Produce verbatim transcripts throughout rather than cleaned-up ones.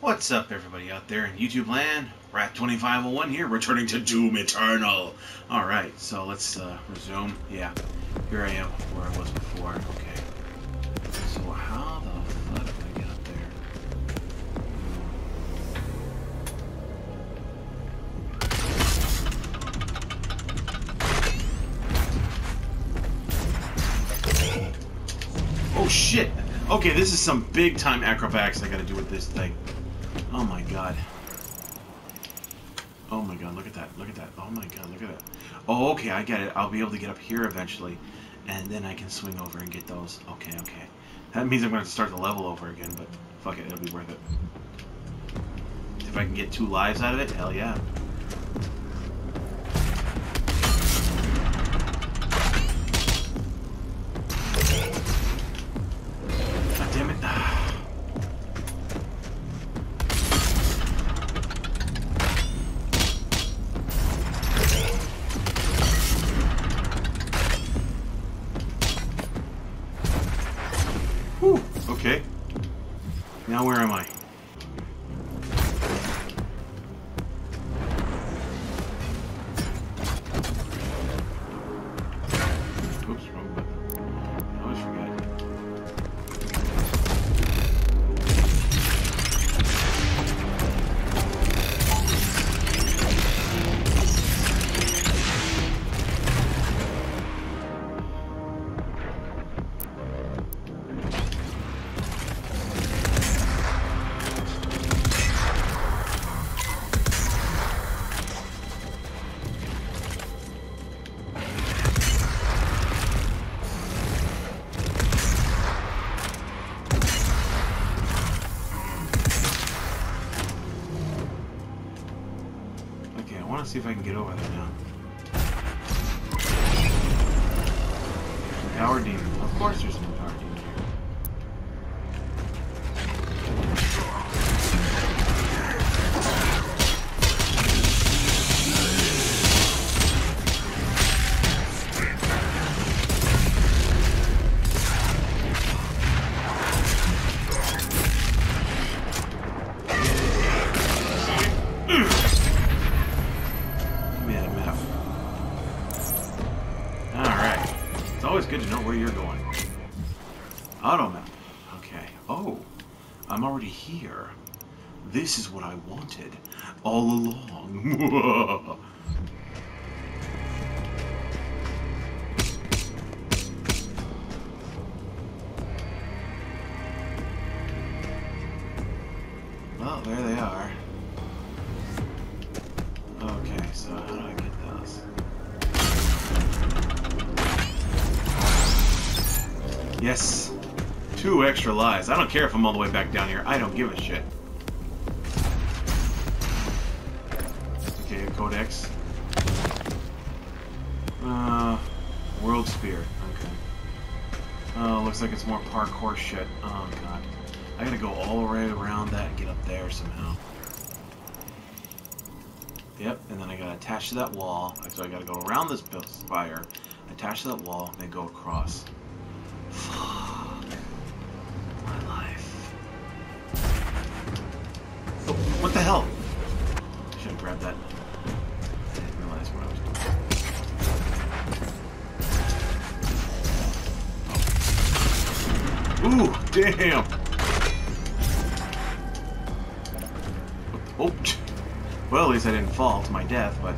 What's up, everybody out there in YouTube land? WRATH twenty-five oh one here, returning to Doom Eternal. All right, so let's uh, resume. Yeah, here I am where I was before. Okay. So how the fuck did I get up there? Oh shit! Okay, this is some big time acrobatics I gotta do with this thing. Oh my god. Oh my god, look at that. Look at that. Oh my god, look at that. Oh, okay, I get it. I'll be able to get up here eventually. And then I can swing over and get those. Okay, okay. That means I'm going to start the level over again, but fuck it, it'll be worth it. If I can get two lives out of it, hell yeah. Okay. Now where am I? Oops, wrong button. I always forgot. Let's see if I can get over there now. Power demon. Of course there's no power demon here. Good to know where you're going. Auto map. Okay. Oh, I'm already here. This is what I wanted all along. Well, there they are. Okay, so how do I get those? Yes. Two extra lives. I don't care if I'm all the way back down here. I don't give a shit. Okay, a codex. Uh, World Spear. Okay. Oh, uh, looks like it's more parkour shit. Oh, God. I gotta go all the way around that and get up there somehow. Yep, and then I gotta attach to that wall. So I gotta go around this spire, attach to that wall, and then go across. My life. Oh, what the hell? I should have grabbed that. I didn't realize what I was doing. Oh. Ooh, damn! Oh, well, at least I didn't fall to my death, but.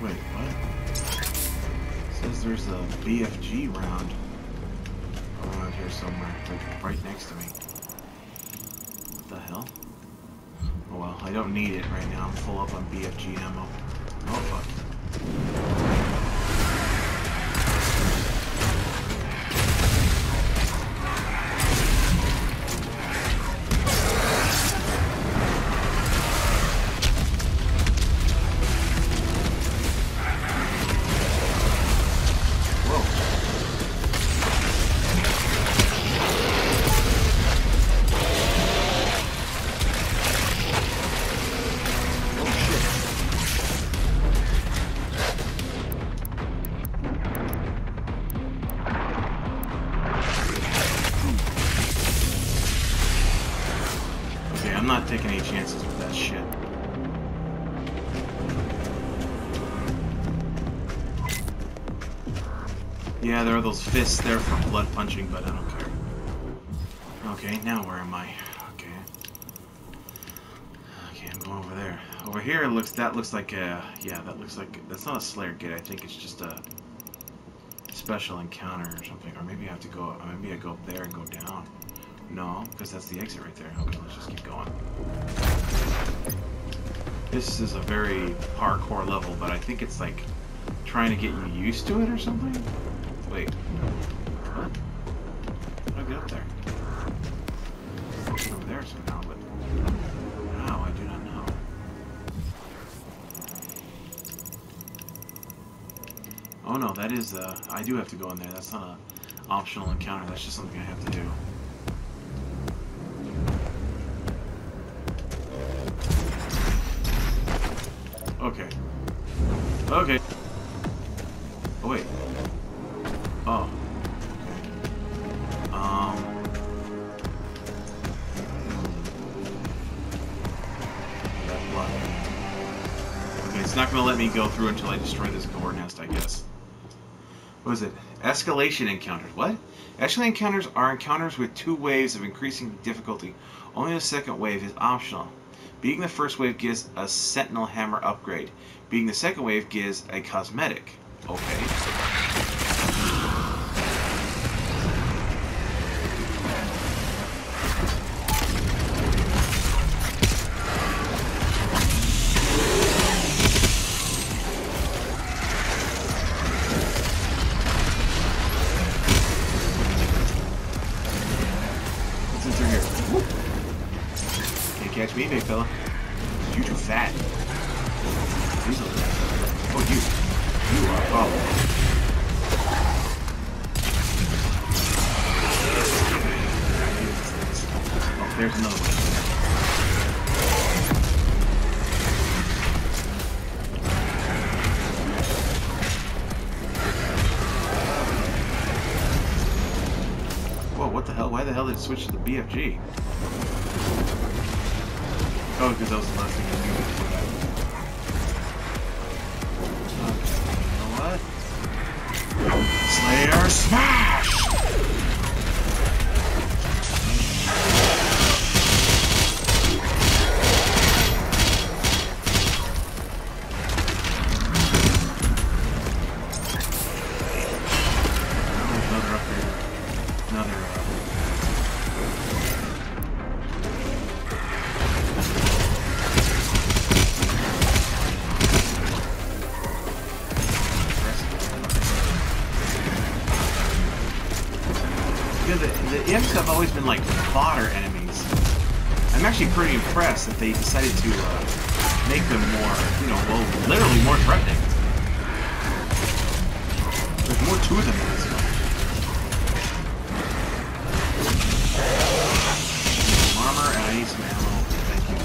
Wait, what? It says there's a B F G round around here somewhere, like right next to me. What the hell? Oh well, I don't need it right now. I'm full up on B F G ammo. Oh fuck. I'm not taking any chances with that shit. Yeah, there are those fists there for blood punching, but I don't care. Okay, now where am I? Okay. Okay, I'm going over there. Over here looks that looks like a yeah, that looks like that's not a Slayer Gate, I think it's just a special encounter or something. Or maybe I have to go maybe I go up there and go down. No, because that's the exit right there. Okay, let's just keep going. This is a very parkour level, but I think it's like trying to get you used to it or something? Wait. Huh? How do I get up there? I get over there somehow, but how? I do not know. Oh no, that is uh I do have to go in there. That's not an optional encounter, that's just something I have to do. Okay. Okay. Oh wait. Oh. Um. That blood. Okay, it's not gonna let me go through until I destroy this gore nest, I guess. What is it? Escalation encounters. What? Escalation encounters are encounters with two waves of increasing difficulty. Only the second wave is optional. Beating the first wave gives a Sentinel Hammer upgrade. Beating the second wave gives a cosmetic. Okay. What's in through here? Whoop. Catch me, big fella. You too fat. He's a little fat. Oh, you. You are. Oh. Oh, there's another one. Whoa, what the hell? Why the hell did it switch to the B F G? Oh, because that was the last thing I knew before that. You know what? Slayer smash! Oh, another upgrade. Another The imps have always been like fodder enemies. I'm actually pretty impressed that they decided to uh, make them more, you know, well, literally more threatening. There's more to them than this one. Armor and I need some ammo. Thank you.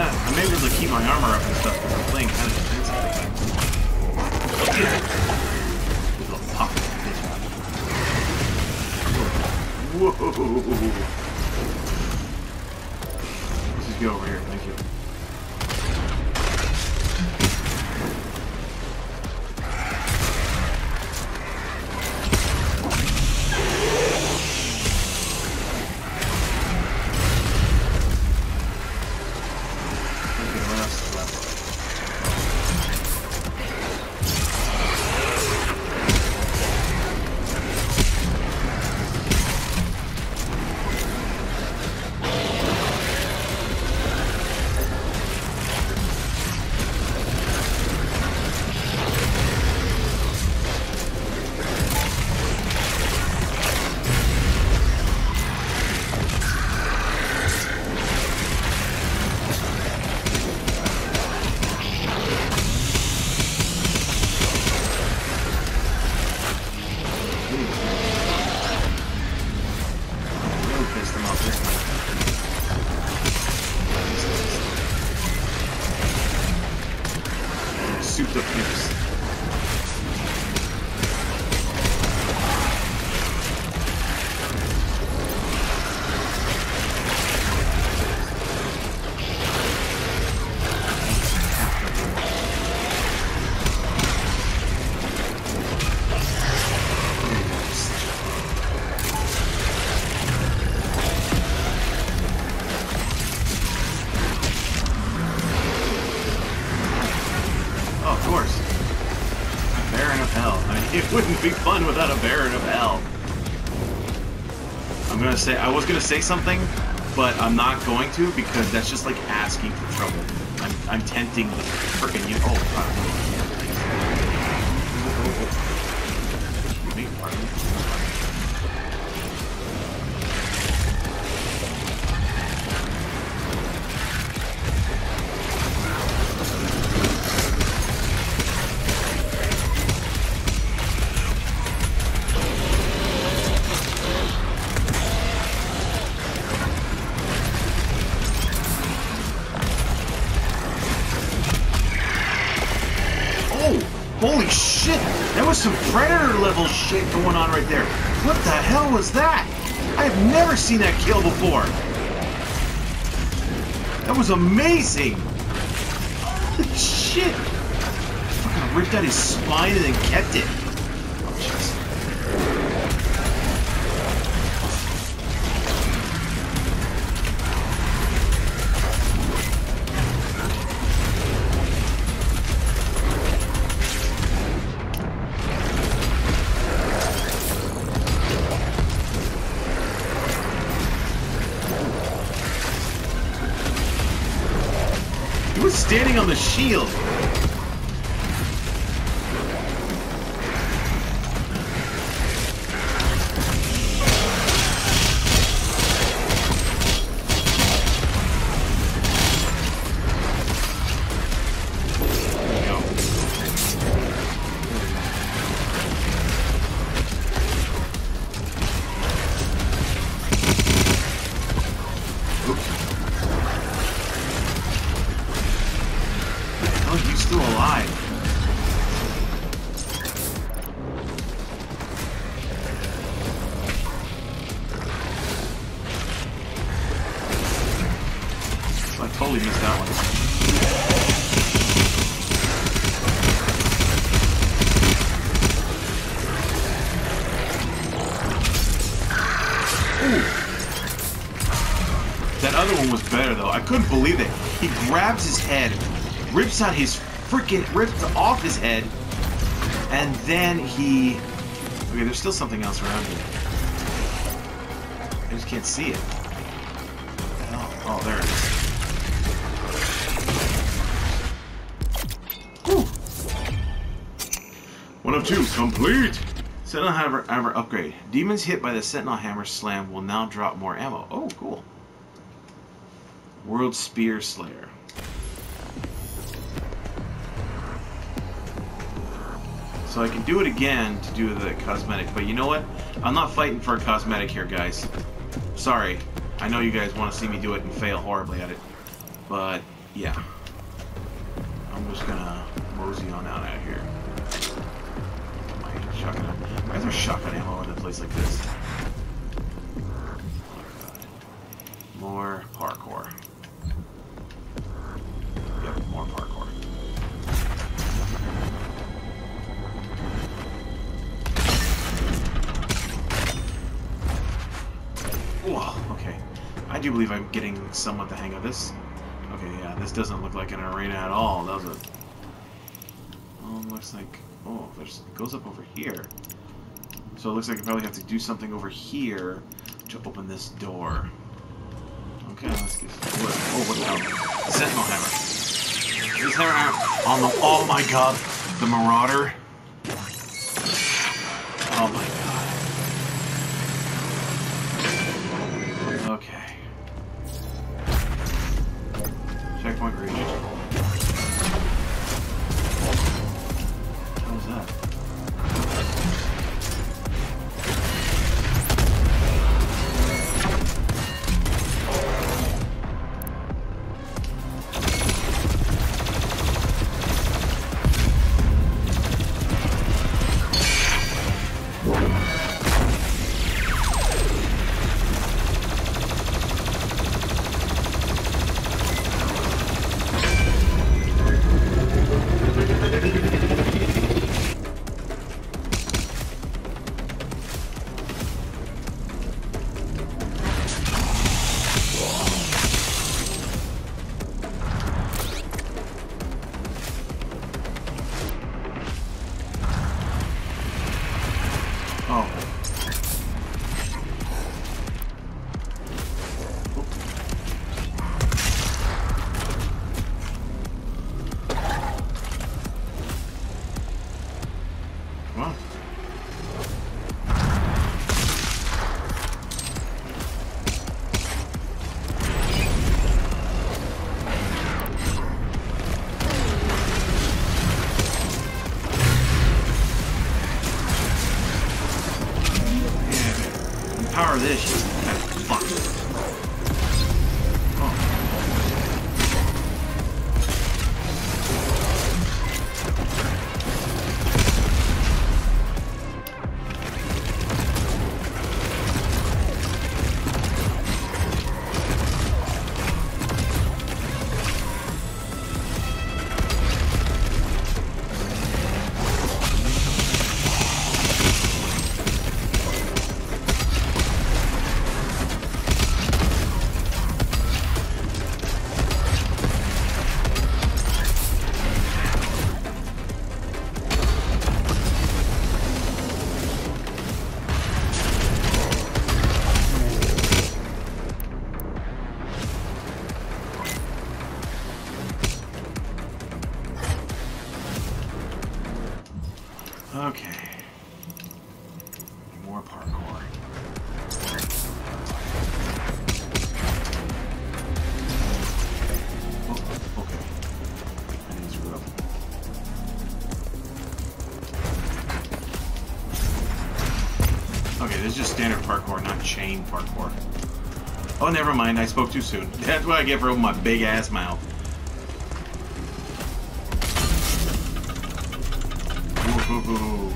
that. I'm able to keep my armor up and stuff because I'm playing kind of defensively. Little pocket. Whoa. Let's just go over here. Thank you. Wouldn't be fun without a Baron of Hell. I'm gonna say, I was gonna say something, but I'm not going to because that's just like asking for trouble. I'm, I'm tempting the frickin' you. Oh, some predator level shit going on right there. What the hell was that? I have never seen that kill before. That was amazing. Holy shit. Fucking ripped out his spine and then kept it. Standing on the shield. Couldn't believe it. He grabs his head, rips out his freaking, rips off his head, and then he... Okay, there's still something else around here. I just can't see it. What the hell? Oh, there it is. Whew. One of two, complete! Sentinel Hammer, hammer upgrade. Demons hit by the Sentinel Hammer slam will now drop more ammo. Oh, cool. World Spear Slayer. So I can do it again to do the cosmetic, but you know what? I'm not fighting for a cosmetic here, guys. Sorry. I know you guys want to see me do it and fail horribly at it, but yeah, I'm just gonna mosey on out out here. My shotgun. Why is there shotgun ammo in a place like this? More parkour. Yep, more parkour. Whoa, okay. I do believe I'm getting somewhat the hang of this. Okay, yeah, this doesn't look like an arena at all, does it? Um, looks like... Oh, there's, it goes up over here. So it looks like I probably have to do something over here to open this door. Okay, let's get... Oh, what the hell? Sentinel Hammer. Is there a... On the... Oh my god! The Marauder? Oh my god. Okay. Checkpoint reached. What was that? Chain parkour. Oh, never mind. I spoke too soon. That's what I get for opening my big ass mouth. Ooh.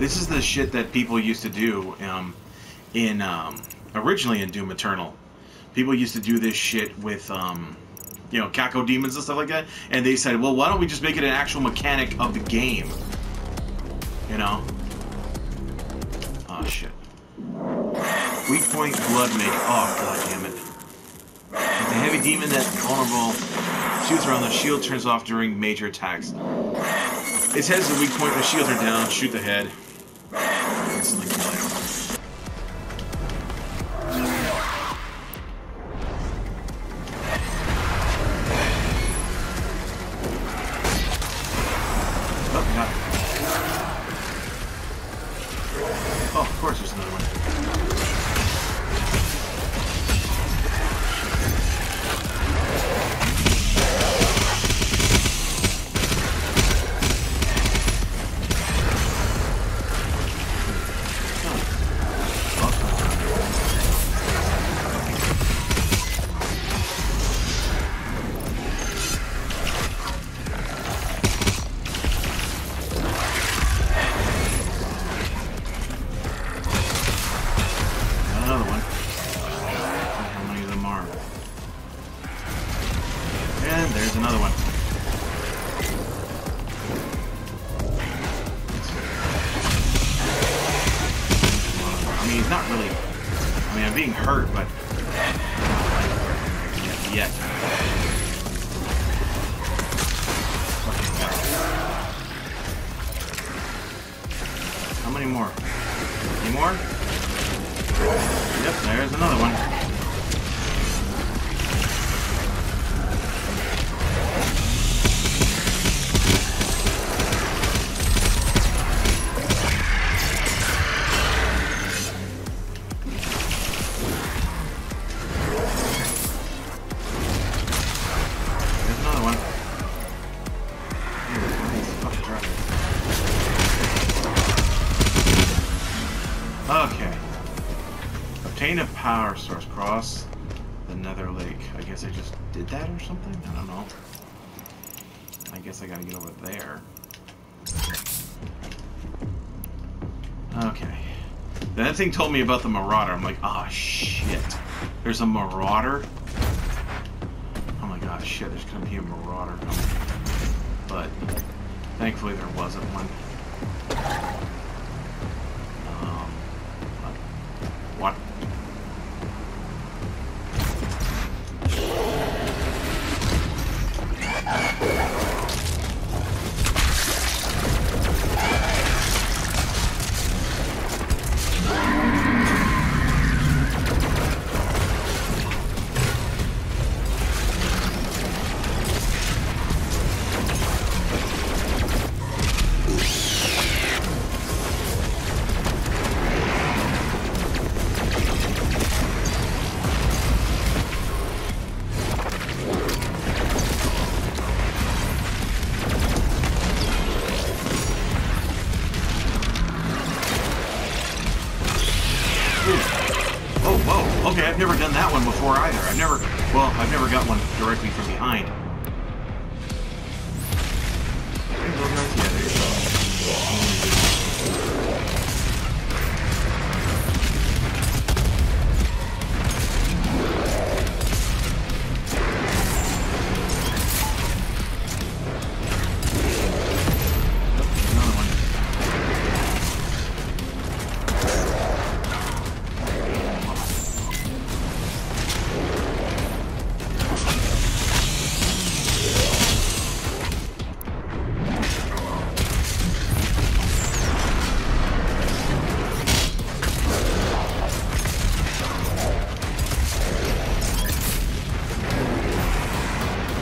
This is the shit that people used to do um, in um, originally in Doom Eternal. People used to do this shit with um, you know, Kako demons and stuff like that, and they said, "Well, why don't we just make it an actual mechanic of the game?" You know. Weak point, blood mage. Oh, god damn it. The heavy demon that's vulnerable shoots around the shield, turns off during major attacks. Its head's the weak point, the shields are down, shoot the head. Instantly oh, god. Oh, of course there's another one. he's not really... I mean, I'm being hurt, but... Yet. yet. How many more? Any more? Yep, there's another one. Power source cross the Nether Lake. I guess I just did that or something? I don't know. I guess I gotta get over there. Okay. That thing told me about the Marauder. I'm like, ah, shit. There's a Marauder? Oh my god, shit, there's gonna be a Marauder coming. But, thankfully there wasn't one. Um, what?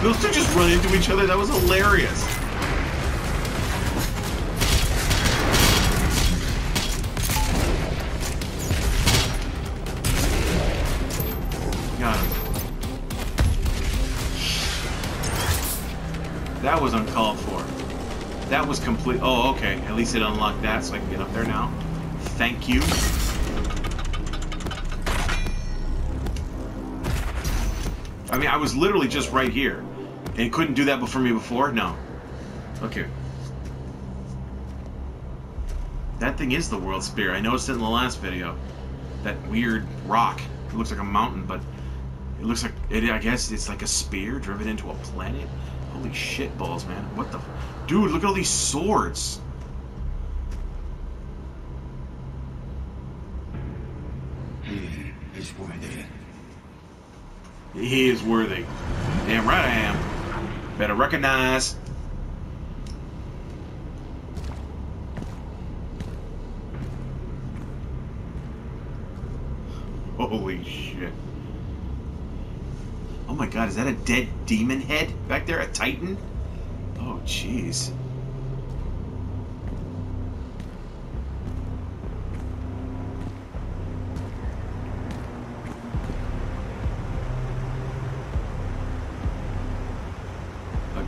Those two just run into each other. That was hilarious. Got him. That was uncalled for. That was complete. Oh, okay. At least it unlocked that, so I can get up there now. Thank you. I mean, I was literally just right here. And couldn't do that before me before? No. Okay. That thing is the World Spear. I noticed it in the last video. That weird rock. It looks like a mountain, but it looks like it. I guess it's like a spear driven into a planet. Holy shit balls, man! What the, dude? Look at all these swords. He is worthy. He is worthy. Damn right I am. Better recognize. Holy shit. Oh my god, is that a dead demon head back there? A titan? Oh jeez.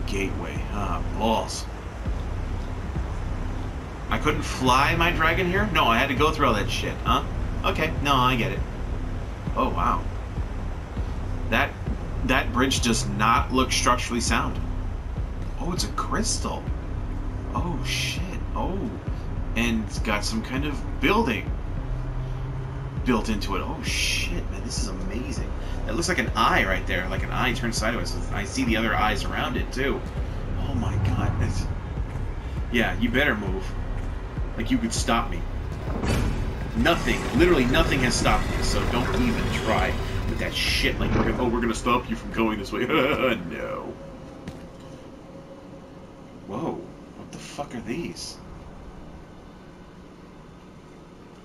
Gateway. Ah, balls. I couldn't fly my dragon here? No, I had to go through all that shit, huh? Okay, no, I get it. Oh, wow. That that bridge does not look structurally sound. Oh, it's a crystal. Oh, shit. Oh. And it's got some kind of building built into it. Oh, shit, man, this is amazing. It looks like an eye right there, like an eye turned sideways. I see the other eyes around it, too. Oh, my God. That's... Yeah, you better move. Like, you could stop me. Nothing, literally nothing has stopped me, so don't even try with that shit like, oh, we're gonna stop you from going this way. No. Whoa, what the fuck are these?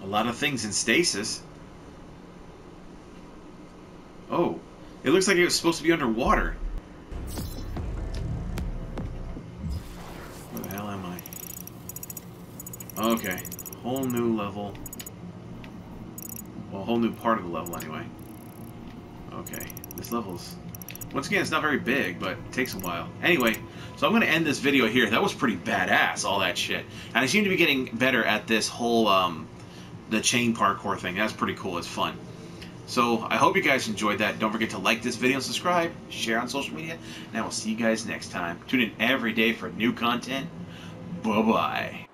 A lot of things in stasis. Oh, it looks like it was supposed to be underwater. Where the hell am I? Okay, whole new level. Well, a whole new part of the level, anyway. Okay, this level's... Once again, it's not very big, but it takes a while. Anyway, so I'm going to end this video here. That was pretty badass, all that shit. And I seem to be getting better at this whole, um... the chain parkour thing. That's pretty cool. It's fun. So, I hope you guys enjoyed that. Don't forget to like this video, subscribe, share on social media, and I will see you guys next time. Tune in every day for new content. Bye-bye.